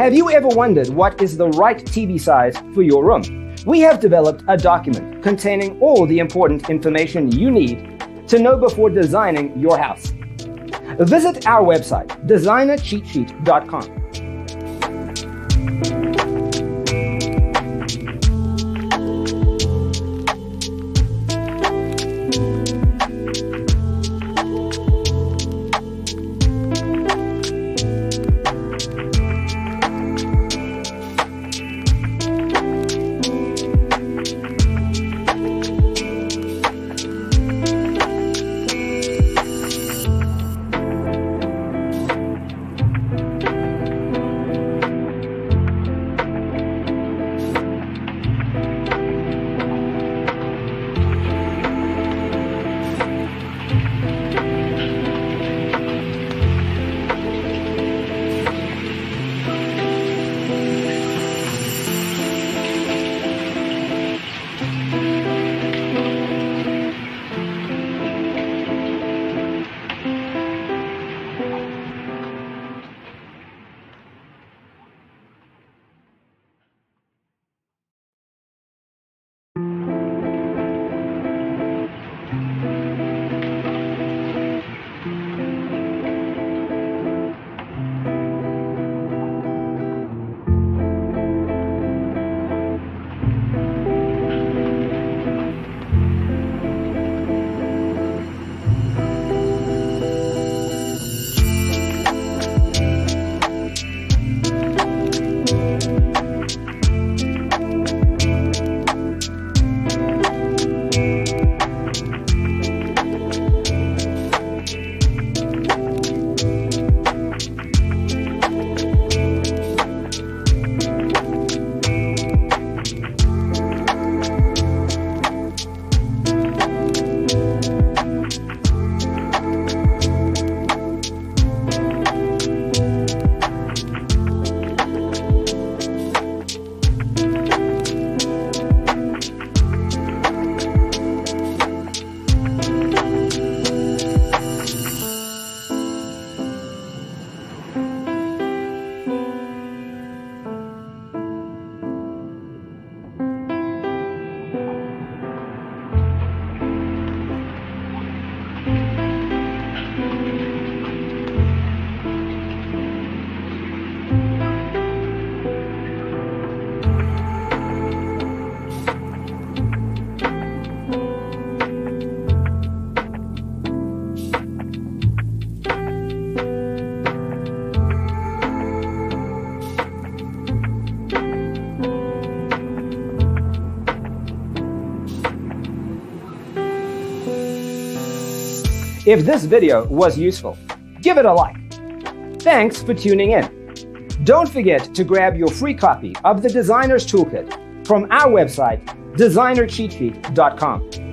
Have you ever wondered what is the right TV size for your room? We have developed a document containing all the important information you need to know before designing your house. Visit our website, designercheatsheet.com. If this video was useful, give it a like. Thanks for tuning in. Don't forget to grab your free copy of the Designer's Toolkit from our website, designercheatsheet.com.